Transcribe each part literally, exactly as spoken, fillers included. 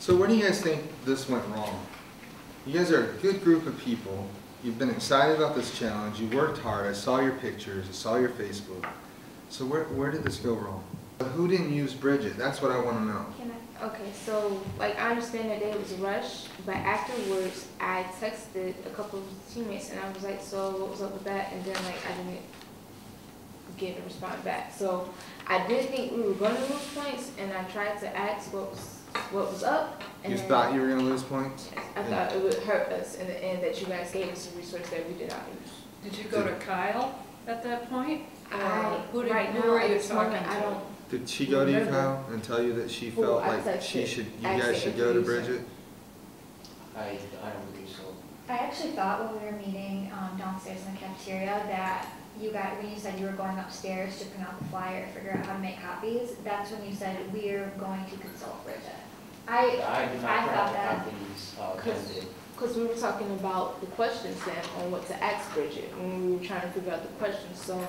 So where do you guys think this went wrong? You guys are a good group of people. You've been excited about this challenge. You worked hard. I saw your pictures. I saw your Facebook. So where, where did this go wrong? Who didn't use Bridget? That's what I want to know. Can I, okay, so like I understand that it was rushed, but afterwards I texted a couple of teammates and I was like, so what was up with that? And then like I didn't get a response back. So I did think we were going to lose points, and I tried to ask what was what was up. And you thought you were going to lose points? Yes, I yeah. thought it would hurt us in the end that you guys gave us a resource that we did not use. Did you go to Kyle at that point? I, who did, right who now, were you talking moment, to? I don't Did she go to you, Kyle, and tell you that she felt well, like she should, you I guys should go to Bridget? I, I don't believe so. I actually thought when we were meeting um, downstairs in the cafeteria that you got, when you said you were going upstairs to print out the flyer, figure out how to make copies, that's when you said we're going to consult Bridget. I, I, I thought that because uh, we were talking about the questions then on what to ask Bridget when we were trying to figure out the questions. So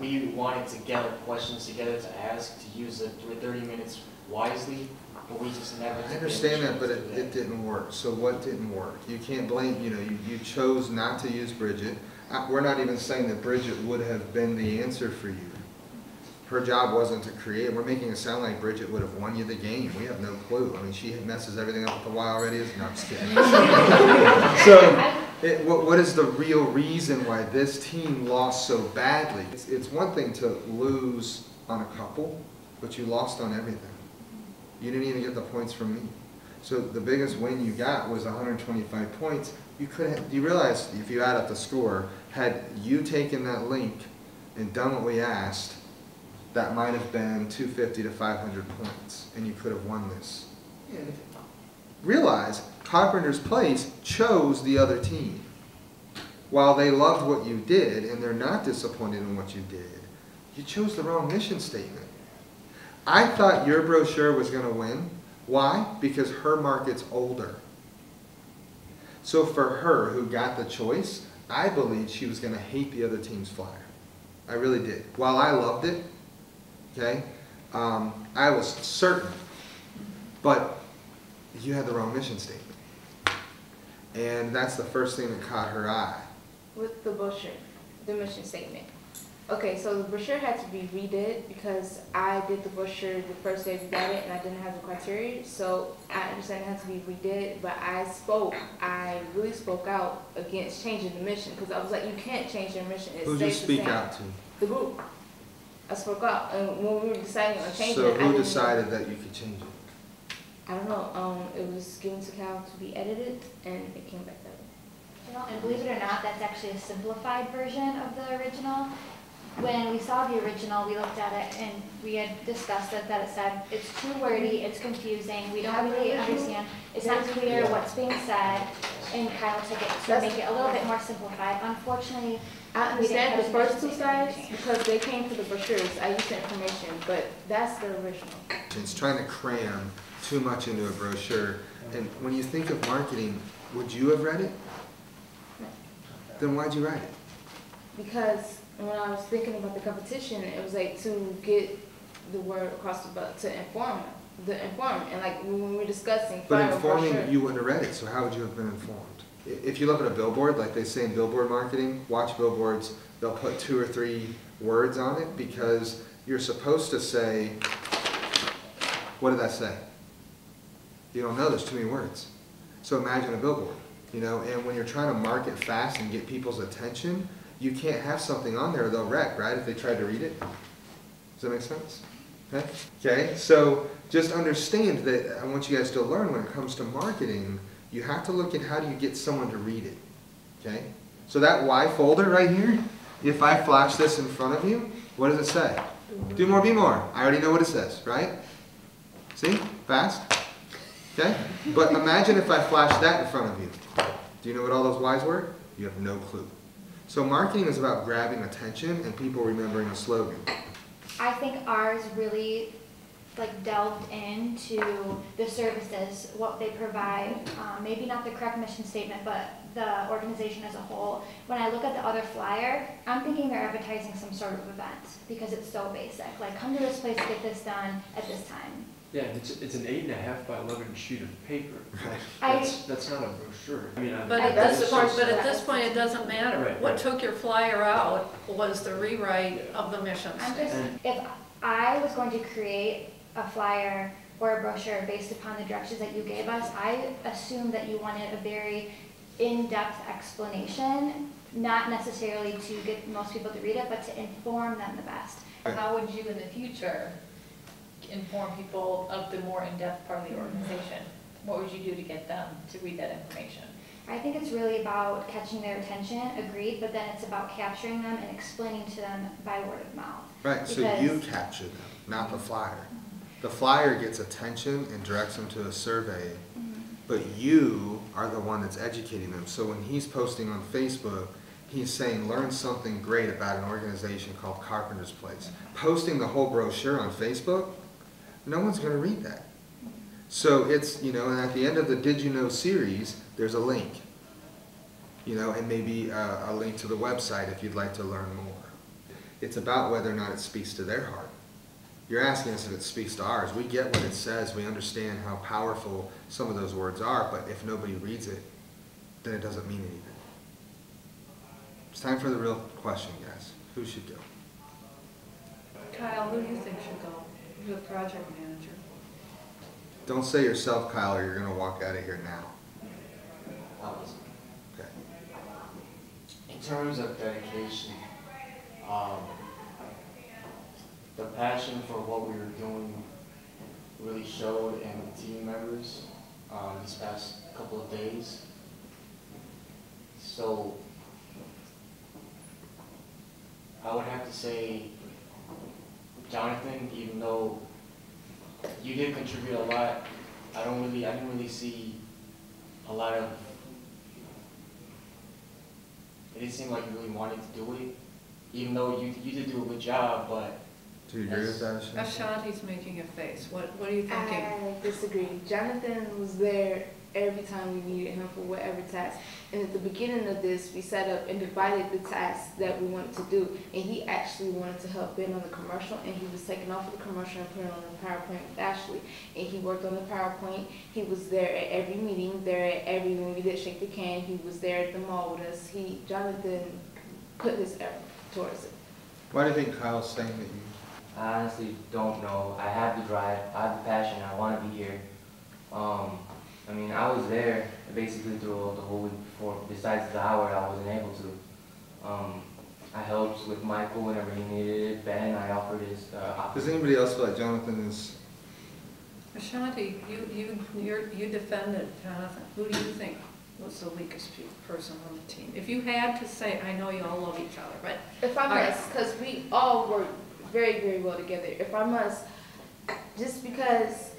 we wanted to gather questions together to ask, to use the thirty minutes wisely, but we just never. I understand that, but it, it didn't work. So what didn't work? You can't blame, you know, you, you chose not to use Bridget. I, we're not even saying that Bridget would have been the answer for you. Her job wasn't to create. We're making it sound like Bridget would have won you the game. We have no clue. I mean, she messes everything up with the Y already. Is not kidding. So, it, what, what is the real reason why this team lost so badly? It's, it's one thing to lose on a couple, but you lost on everything. You didn't even get the points from me. So the biggest win you got was one hundred twenty-five points. You could have, you realize if you add up the score, had you taken that link and done what we asked, that might have been two fifty to five hundred points, and you could have won this. Yeah. Realize Carpenter's Place chose the other team. While they loved what you did, and they're not disappointed in what you did, you chose the wrong mission statement. I thought your brochure was going to win. Why? Because her market's older. So for her, who got the choice, I believed she was going to hate the other team's flyer. I really did. While I loved it, okay, um, I was certain, but you had the wrong mission statement. And that's the first thing that caught her eye. With the brochure, the mission statement. Okay, so the brochure had to be redid because I did the brochure the first day we got it and I didn't have the criteria, so I understand it had to be redid, but I spoke, I really spoke out against changing the mission because I was like, you can't change your mission. It Who did you speak out to? The group. I spoke out, and when we were deciding on changing so it, So who decided that you could change it? I don't know. Um, it was given to Kyle to be edited, and it came back that way. You know, and believe it or not, that's actually a simplified version of the original. When we saw the original, we looked at it, and we had discussed it, that it said, it's too wordy, it's confusing, we don't really understand, it's not clear what's being said, and Kyle took it to make it a little bit more simplified. Unfortunately, I understand the first two sides because they came to the brochures. I used the information, but that's the original. It's trying to cram too much into a brochure. And when you think of marketing, would you have read it? No. Then why'd you write it? Because when I was thinking about the competition, it was like to get the word across the buck, to inform, the inform. And like when we were discussing. But informing, brochure, you wouldn't have read it, so how would you have been informed? If you look at a billboard, like they say in billboard marketing, watch billboards, they'll put two or three words on it because you're supposed to say, what did I say? You don't know, there's too many words. So imagine a billboard, you know, and when you're trying to market fast and get people's attention, you can't have something on there they'll wreck, right, if they tried to read it? Does that make sense? Okay, okay. So just understand that I want you guys to learn when it comes to marketing, you have to look at how do you get someone to read it, okay? So that Y folder right here, if I flash this in front of you, what does it say? Do more, be more. I already know what it says, right? See? Fast. Okay? But imagine if I flash that in front of you. Do you know what all those Y's were? You have no clue. So marketing is about grabbing attention and people remembering a slogan. I think ours really like delved into the services, what they provide, um, maybe not the correct mission statement, but the organization as a whole. When I look at the other flyer, I'm thinking they're advertising some sort of event because it's so basic. Like, come to this place to get this done at this time. Yeah, it's, it's an eight and a half by eleven sheet of paper. That's, I, that's not a brochure. I mean, but, at this, part, but at this point, it doesn't matter. Right, what right. took your flyer out was the rewrite yeah. of the mission statement. If I was going to create a flyer or a brochure based upon the directions that you gave us, I assumed that you wanted a very in-depth explanation, not necessarily to get most people to read it, but to inform them the best. How would you in the future inform people of the more in-depth part of the organization? What would you do to get them to read that information? I think it's really about catching their attention, agreed, but then it's about capturing them and explaining to them by word of mouth. Right, so you capture them, not the flyer. The flyer gets attention and directs them to a survey, mm-hmm. but you are the one that's educating them. So when he's posting on Facebook, he's saying, learn something great about an organization called Carpenter's Place. Posting the whole brochure on Facebook, no one's going to read that. So it's, you know, and at the end of the Did You Know series, there's a link. You know, and maybe a, a link to the website if you'd like to learn more. It's about whether or not it speaks to their heart. You're asking us if it speaks to ours. We get what it says. We understand how powerful some of those words are, but if nobody reads it, then it doesn't mean anything. It's time for the real question, guys. Who should go? Kyle, who do you think should go? You're the project manager. Don't say yourself, Kyle, or you're going to walk out of here now. Okay. In terms of dedication, um, the passion for what we were doing really showed in the team members um, these past couple of days. So I would have to say, Jonathan, even though you did contribute a lot, I don't really, I didn't really see a lot of, it didn't seem like you really wanted to do it, even though you, you did do a good job, but. Do you agree with that, Ashanti? Ashanti's making a face. What, what are you thinking? I disagree. Jonathan was there every time we needed him for whatever task. And at the beginning of this, we set up and divided the tasks that we wanted to do. And he actually wanted to help Ben on the commercial, and he was taking off of the commercial and putting on the PowerPoint with Ashley. And he worked on the PowerPoint. He was there at every meeting, there at every when we did Shake the Can. He was there at the mall with us. He, Jonathan put his effort towards it. Why do you think Kyle's saying that you? I honestly don't know. I have the drive. I have the passion. I want to be here. Um, I mean, I was there basically through the whole week before. Besides the hour, I wasn't able to. Um, I helped with Michael whenever he needed it. Ben, I offered his uh, Does anybody else feel like Jonathan is? Ashanti, you you you're, you defended Jonathan. Who do you think was the weakest person on the team? If you had to say, I know you all love each other, but if I must, because we all work very, very well together. If I must, just because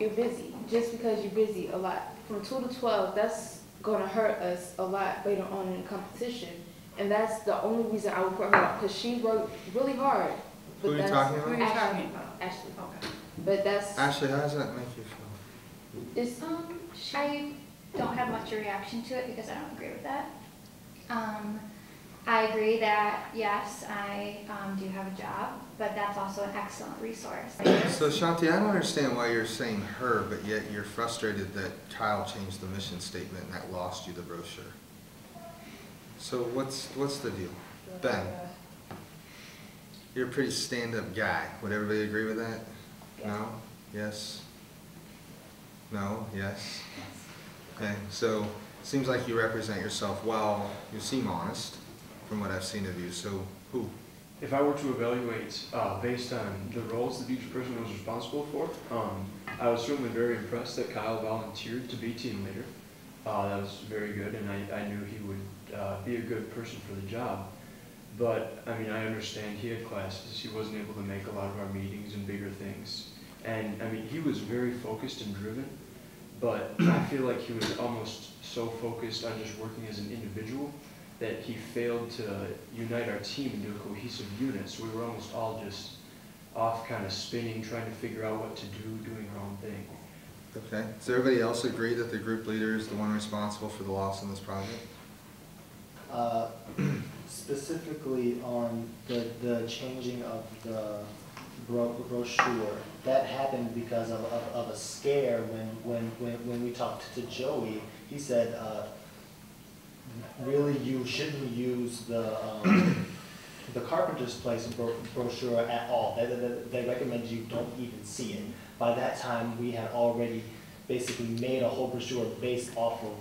you're busy, just because you're busy a lot, from two to twelve, that's going to hurt us a lot later on in the competition. And that's the only reason I would put her out, because she worked really hard. Who are you talking about? Ashley. Ashley. Ashley. Okay. But that's... Ashley, how does that make you feel? It's, um, she, I don't have much of a reaction to it because I don't agree with that. Um, I agree that, yes, I um, do have a job, but that's also an excellent resource. So, Ashanti, I don't understand why you're saying her, but yet you're frustrated that Kyle changed the mission statement and that lost you the brochure. So what's, what's the deal? Ben, you're a pretty stand-up guy. Would everybody agree with that? Yes. No? Yes? No? Yes? Yes. Okay, so it seems like you represent yourself well. You seem honest from what I've seen of you, so who? If I were to evaluate uh, based on the roles that each person was responsible for, um, I was certainly very impressed that Kyle volunteered to be team leader. Uh, that was very good, and I, I knew he would uh, be a good person for the job. But, I mean, I understand he had classes. He wasn't able to make a lot of our meetings and bigger things. And, I mean, he was very focused and driven, but I feel like he was almost so focused on just working as an individual that he failed to unite our team into a cohesive unit, so we were almost all just off kind of spinning, trying to figure out what to do, doing our own thing. Okay, does everybody else agree that the group leader is the one responsible for the loss in this project? Uh, specifically on the, the changing of the bro brochure. That happened because of, of, of a scare when, when, when, when we talked to Joey. He said, uh, really, you shouldn't use the, um, the Carpenter's Place bro brochure at all. They, they, they recommend you don't even see it. By that time, we had already basically made a whole brochure based off of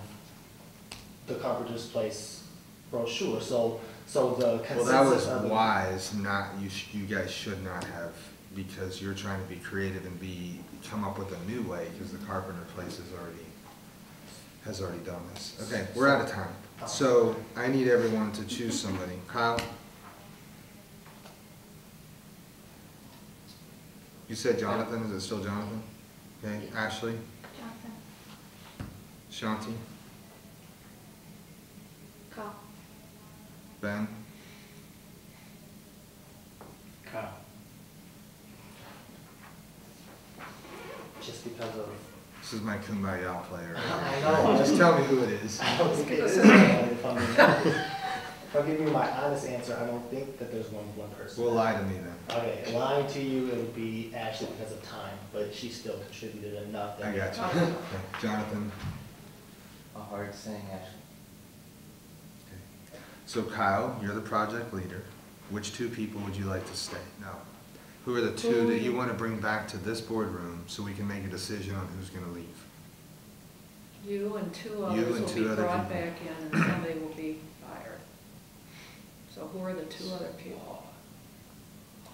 the Carpenter's Place brochure. So, so the consensus well, that was of wise. Not you. Sh you guys should not have, because you're trying to be creative and be come up with a new way. Because the Carpenter Place has already has already done this. Okay, we're out of time. So I need everyone to choose somebody. Kyle, you said Jonathan. Is it still Jonathan? Okay, Ashley. Jonathan. Ashanti. Kyle. Ben. Kyle. Just because of. This is my Kumbaya player. I know. Just tell me who it is. I don't think it's if, I'm, if I give you my honest answer, I don't think that there's one one person. Well, lie to me then. Okay, lying to you, it would be Ashley because of time, but she still contributed enough. That I got you. Okay. Jonathan. A hard saying, Ashley. So Kyle, you're the project leader. Which two people would you like to stay? No. Who are the two that you want to bring back to this boardroom so we can make a decision on who's going to leave? You and two others and will two be other brought people. back in, and somebody will be fired. So who are the two other people?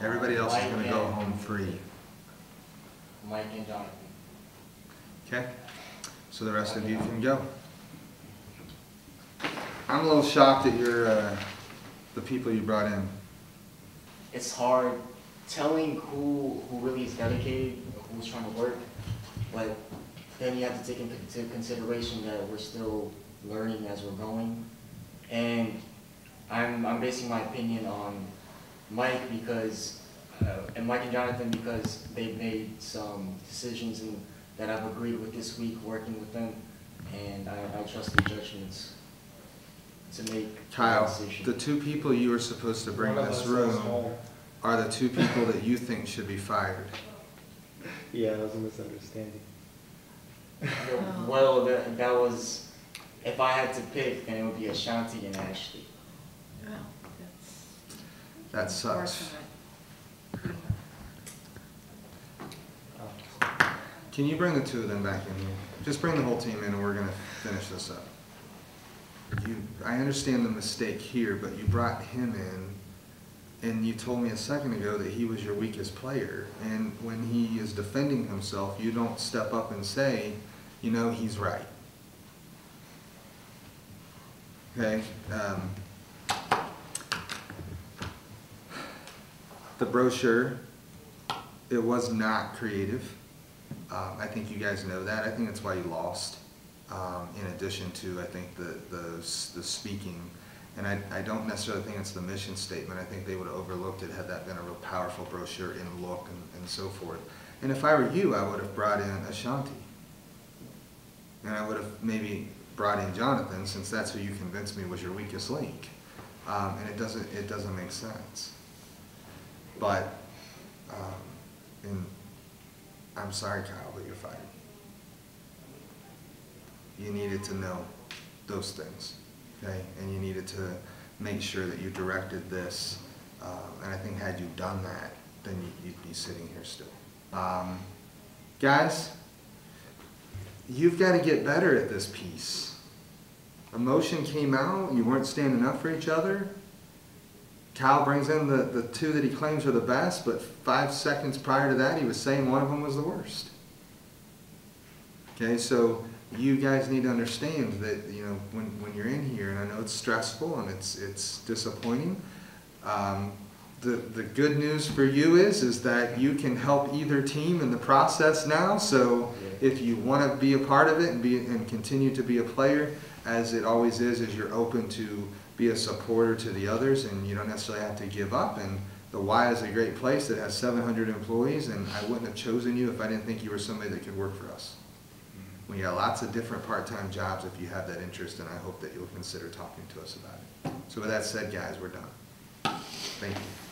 Everybody else Mike is going to go home free. Mike and Jonathan. Okay. So the rest Mike of you can go. I'm a little shocked at your, uh, the people you brought in. It's hard telling who, who really is dedicated, who's trying to work, but then you have to take into consideration that we're still learning as we're going. And I'm, I'm basing my opinion on Mike because, uh, and Mike and Jonathan because they've made some decisions and that I've agreed with this week working with them, and I, I trust their judgments. To make Kyle, the two people you are supposed to bring in this room are the two people that you think should be fired. Yeah, that was a misunderstanding. Well, that, that was, if I had to pick, then it would be Ashanti and Ashley. Wow, that's that sucks. Can you bring the two of them back in here? Just bring the whole team in and we're going to finish this up. You, I understand the mistake here, but you brought him in, and you told me a second ago that he was your weakest player. And when he is defending himself, you don't step up and say, you know, he's right. Okay? Um, the brochure, it was not creative. Um, I think you guys know that. I think that's why you lost. Um, in addition to, I think, the, the, the speaking. And I, I don't necessarily think it's the mission statement. I think they would have overlooked it had that been a real powerful brochure in look and, and so forth. And if I were you, I would have brought in Ashanti. And I would have maybe brought in Jonathan, since that's who you convinced me was your weakest link. Um, and it doesn't, it doesn't make sense. But, um, and I'm sorry, Kyle, but you're fired. You needed to know those things, okay? And you needed to make sure that you directed this. Uh, and I think had you done that, then you, you'd be sitting here still. Um, guys, you've got to get better at this piece. Emotion came out. You weren't standing up for each other. Kyle brings in the, the two that he claims are the best, but five seconds prior to that, he was saying one of them was the worst. Okay, so you guys need to understand that, you know, when, when you're in here, and I know it's stressful and it's, it's disappointing, um, the, the good news for you is, is that you can help either team in the process now. So if you want to be a part of it and, be, and continue to be a player, as it always is, is you're open to be a supporter to the others, and you don't necessarily have to give up. And the Y is a great place that has seven hundred employees, and I wouldn't have chosen you if I didn't think you were somebody that could work for us. We got lots of different part-time jobs if you have that interest, and I hope that you'll consider talking to us about it. So with that said, guys, we're done. Thank you.